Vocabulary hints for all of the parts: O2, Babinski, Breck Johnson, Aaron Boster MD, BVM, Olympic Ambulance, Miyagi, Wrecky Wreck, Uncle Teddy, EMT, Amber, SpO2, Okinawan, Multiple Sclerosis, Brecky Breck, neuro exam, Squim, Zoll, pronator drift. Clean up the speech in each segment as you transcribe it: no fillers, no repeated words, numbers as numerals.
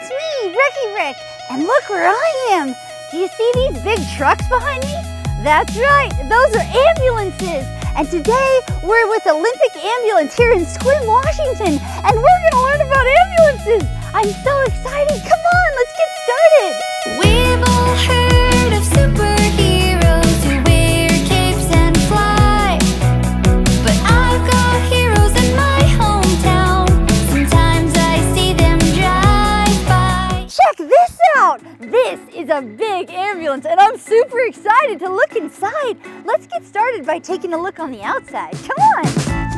it's me, Wrecky Wreck, and look where I am. Do you see these big trucks behind me? That's right, those are ambulances. And today, we're with Olympic Ambulance here in Squim, Washington, and we're gonna learn about ambulances. I'm so excited, come on, let's get started. We've all heard of superheroes who wear capes and fly, but I've got heroes in my hometown. Sometimes I see them drive by. Check this out, this is a big ambulance and I'm super excited to look inside. Let's get started by taking a look on the outside, come on.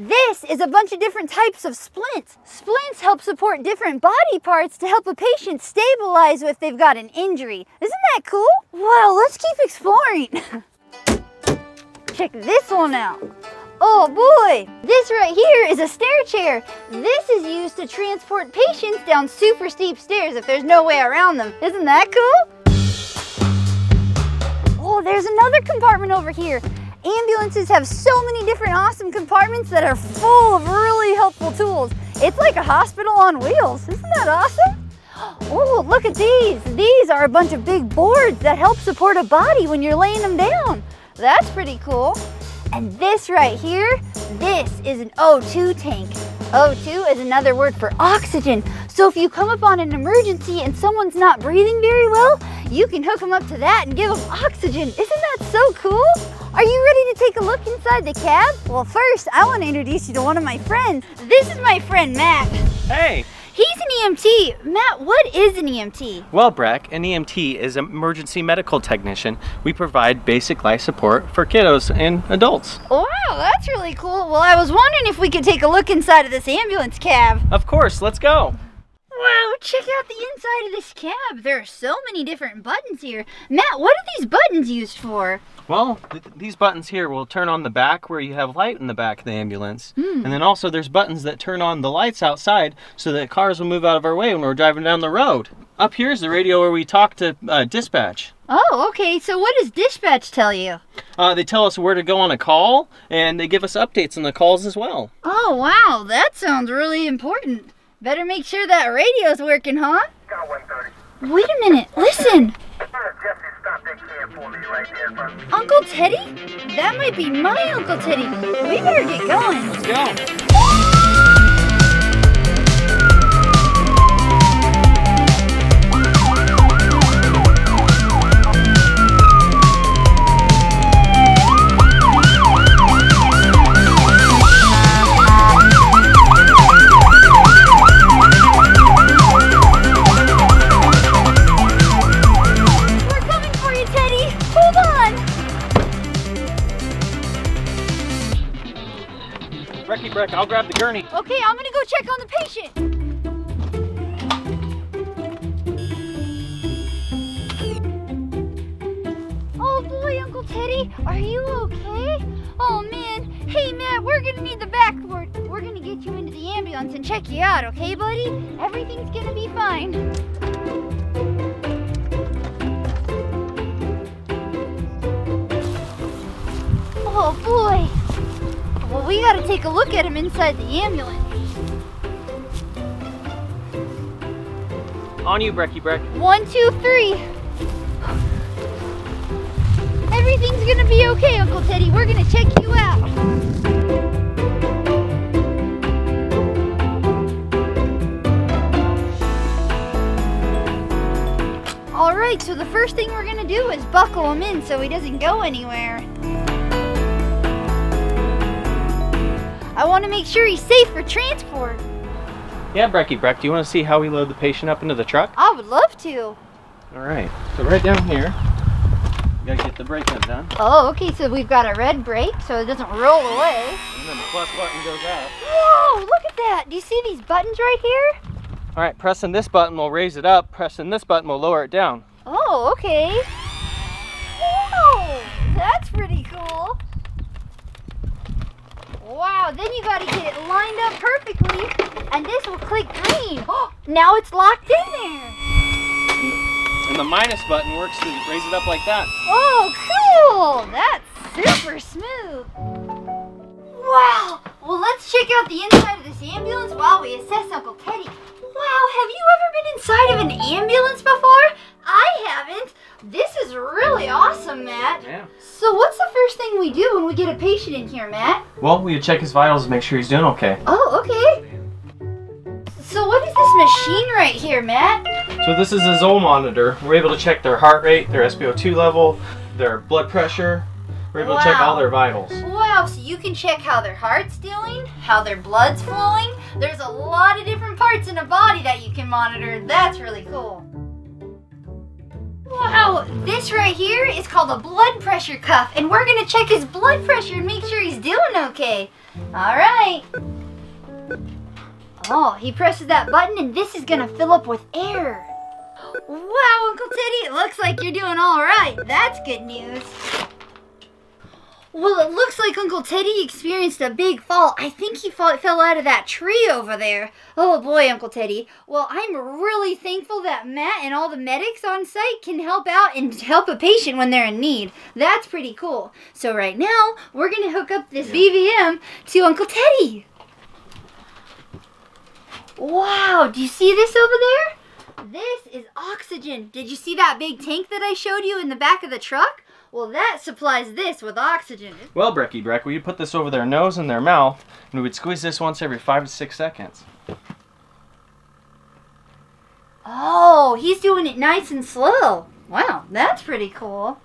This is a bunch of different types of splints. Splints help support different body parts to help a patient stabilize if they've got an injury. Isn't that cool? Wow, let's keep exploring. Check this one out. Oh boy, this right here is a stair chair. This is used to transport patients down super steep stairs if there's no way around them. Isn't that cool? Oh, there's another compartment over here. Ambulances have so many different awesome compartments that are full of really helpful tools. It's like a hospital on wheels. Isn't that awesome? Oh, look at these. These are a bunch of big boards that help support a body when you're laying them down. That's pretty cool. And this right here, this is an O2 tank. O2 is another word for oxygen. So if you come upon an emergency and someone's not breathing very well, you can hook them up to that and give them oxygen. Isn't that so cool? Are you ready to take a look inside the cab? Well, first, I want to introduce you to one of my friends. This is my friend, Matt. Hey. He's an EMT. Matt, what is an EMT? Well, Breck, an EMT is an emergency medical technician. We provide basic life support for kiddos and adults. Wow, that's really cool. Well, I was wondering if we could take a look inside of this ambulance cab. Of course, let's go. Wow, check out the inside of this cab. There are so many different buttons here. Matt, what are these buttons used for? Well, these buttons here will turn on the back where you have light in the back of the ambulance. And then also there's buttons that turn on the lights outside so that cars will move out of our way when we're driving down the road. Up here is the radio where we talk to dispatch. Oh, okay. So what does dispatch tell you? They tell us where to go on a call, and they give us updates on the calls as well. Oh, wow. That sounds really important. Better make sure that radio's working, huh? Got 130. Wait a minute. Listen. Uncle Teddy? That might be my Uncle Teddy. We better get going. Let's go. Breck, I'll grab the gurney. Okay, I'm gonna go check on the patient. Oh boy, Uncle Teddy, are you okay? Oh man, hey Matt, we're gonna need the backboard. We're gonna get you into the ambulance and check you out, okay buddy? Everything's gonna be fine. Oh boy. Well, we gotta take a look at him inside the ambulance. On you, Brecky Breck. 1, 2, 3. Everything's gonna be okay, Uncle Teddy. We're gonna check you out. All right, so the first thing we're gonna do is buckle him in so he doesn't go anywhere. I want to make sure he's safe for transport. Yeah, Brecky Breck, do you want to see how we load the patient up into the truck? I would love to. All right, so right down here, you got to get the brake up done. Oh, okay, so we've got a red brake so it doesn't roll away. And then the plus button goes out. Whoa, look at that. Do you see these buttons right here? All right, pressing this button will raise it up. Pressing this button will lower it down. Oh, okay. Whoa, that's pretty cool. Wow, then you gotta get it lined up perfectly, and this will click green. Oh, now it's locked in there. And the minus button works to raise it up like that. Oh, cool! That's super smooth. Wow! Well, let's check out the inside of this ambulance while we assess Uncle Teddy. Wow, have you ever been inside of an ambulance before? I haven't. This is really awesome, Matt. Yeah. So what's the first thing we do when we get a patient in here, Matt? Well, we check his vitals to make sure he's doing okay. Oh, okay. So what is this machine right here, Matt? So this is a Zoll monitor. We're able to check their heart rate, their SpO2 level, their blood pressure. We're able to check all their vitals. Wow, so you can check how their heart's doing, how their blood's flowing. There's a lot of different parts in a body that you can monitor. That's really cool. Wow, this right here is called a blood pressure cuff, and we're going to check his blood pressure and make sure he's doing okay. All right. Oh, he presses that button, and this is going to fill up with air. Wow, Uncle Teddy, it looks like you're doing all right. That's good news. Well, it looks like Uncle Teddy experienced a big fall. I think he fell out of that tree over there. Oh boy, Uncle Teddy. Well, I'm really thankful that Matt and all the medics on site can help out and help a patient when they're in need. That's pretty cool. So right now, we're going to hook up this BVM to Uncle Teddy. Wow, do you see this over there? This is oxygen. Did you see that big tank that I showed you in the back of the truck? Well, that supplies this with oxygen. Well, Brecky Breck, we would put this over their nose and their mouth, and we would squeeze this once every 5 to 6 seconds. Oh, he's doing it nice and slow. Wow, that's pretty cool.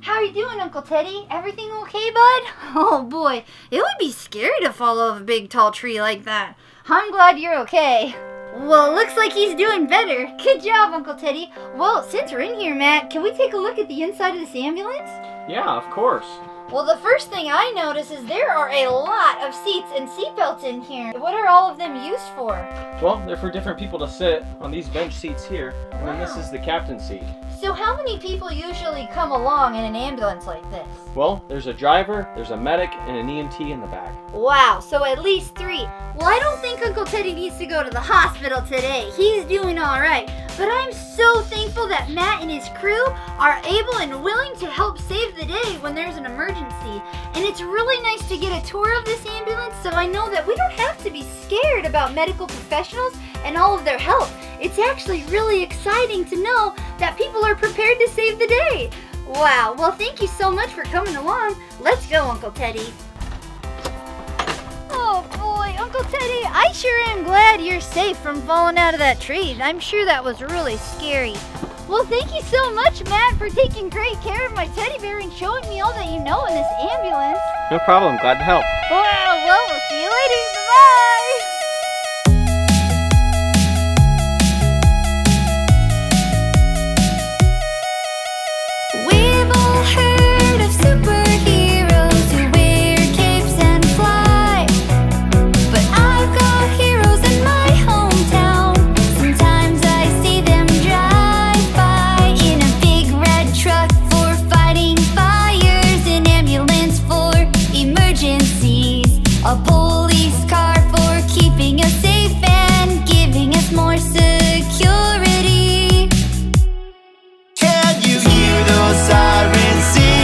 How are you doing, Uncle Teddy? Everything okay, bud? Oh, boy, it would be scary to fall off a big, tall tree like that. I'm glad you're okay. Well, it looks like he's doing better. Good job, Uncle Teddy. Well, since we're in here, Matt, can we take a look at the inside of this ambulance? Yeah, of course. Well, the first thing I notice is there are a lot of seats and seatbelts in here. What are all of them used for? Well, they're for different people to sit on these bench seats here, and then this is the captain's seat. So how many people usually come along in an ambulance like this? Well, there's a driver, there's a medic, and an EMT in the back. Wow, so at least 3. Well, I don't think Uncle Teddy needs to go to the hospital today. He's doing all right. But I'm so thankful that Matt and his crew are able and willing to help save the day when there's an emergency. And it's really nice to get a tour of this ambulance so I know that we don't have to be scared about medical professionals and all of their help. It's actually really exciting to know that people are prepared to save the day. Wow, well thank you so much for coming along. Let's go, Uncle Teddy. Oh boy, Uncle Teddy, I sure am glad you're safe from falling out of that tree. I'm sure that was really scary. Well, thank you so much, Matt, for taking great care of my teddy bear and showing me all that you know in this ambulance. No problem, glad to help. Wow, well, we'll see you later, bye-bye. Security. Can you hear those sirens sing?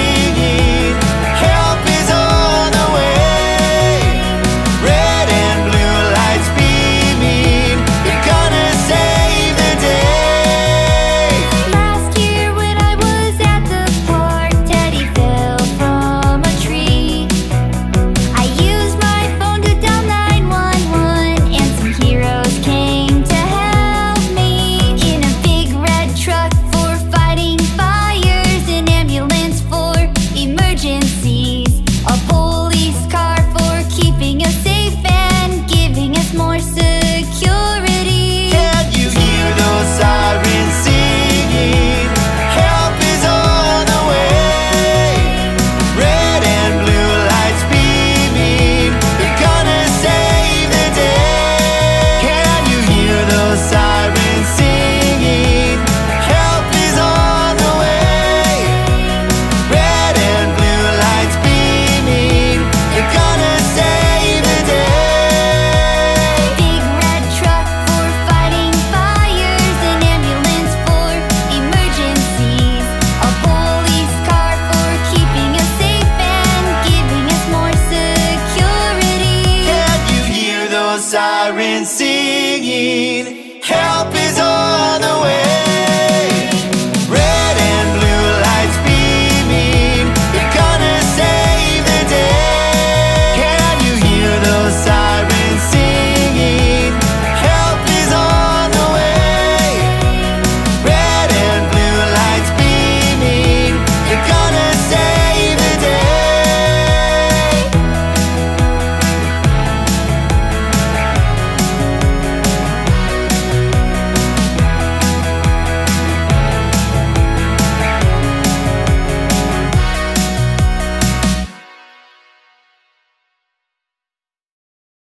and singing, help me.